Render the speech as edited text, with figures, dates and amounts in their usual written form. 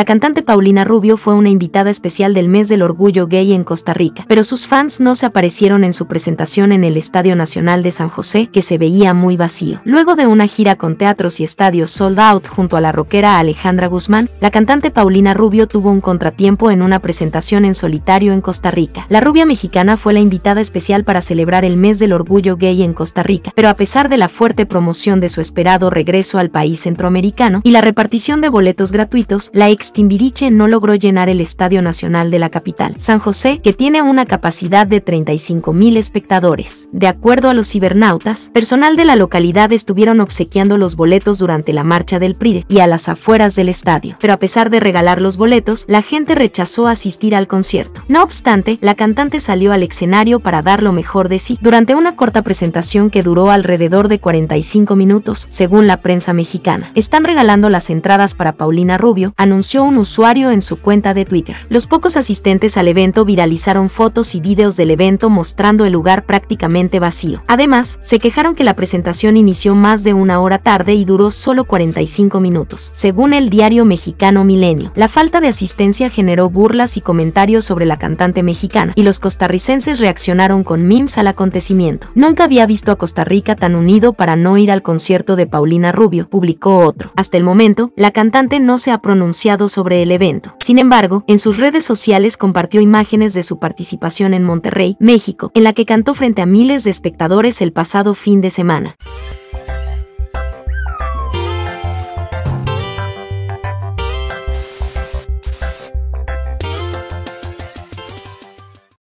La cantante Paulina Rubio fue una invitada especial del Mes del Orgullo Gay en Costa Rica, pero sus fans no se aparecieron en su presentación en el Estadio Nacional de San José, que se veía muy vacío. Luego de una gira con teatros y estadios sold out junto a la rockera Alejandra Guzmán, la cantante Paulina Rubio tuvo un contratiempo en una presentación en solitario en Costa Rica. La rubia mexicana fue la invitada especial para celebrar el Mes del Orgullo Gay en Costa Rica, pero a pesar de la fuerte promoción de su esperado regreso al país centroamericano y la repartición de boletos gratuitos, la Timbiriche no logró llenar el Estadio Nacional de la capital, San José, que tiene una capacidad de 35,000 espectadores. De acuerdo a los cibernautas, personal de la localidad estuvieron obsequiando los boletos durante la marcha del PRI y a las afueras del estadio, pero a pesar de regalar los boletos, la gente rechazó asistir al concierto. No obstante, la cantante salió al escenario para dar lo mejor de sí durante una corta presentación que duró alrededor de 45 minutos, según la prensa mexicana. Están regalando las entradas para Paulina Rubio, anunció un usuario en su cuenta de Twitter. Los pocos asistentes al evento viralizaron fotos y videos del evento mostrando el lugar prácticamente vacío. Además, se quejaron que la presentación inició más de una hora tarde y duró solo 45 minutos, según el diario mexicano Milenio. La falta de asistencia generó burlas y comentarios sobre la cantante mexicana, y los costarricenses reaccionaron con memes al acontecimiento. Nunca había visto a Costa Rica tan unido para no ir al concierto de Paulina Rubio, publicó otro. Hasta el momento, la cantante no se ha pronunciado sobre el evento. Sin embargo, en sus redes sociales compartió imágenes de su participación en Monterrey, México, en la que cantó frente a miles de espectadores el pasado fin de semana.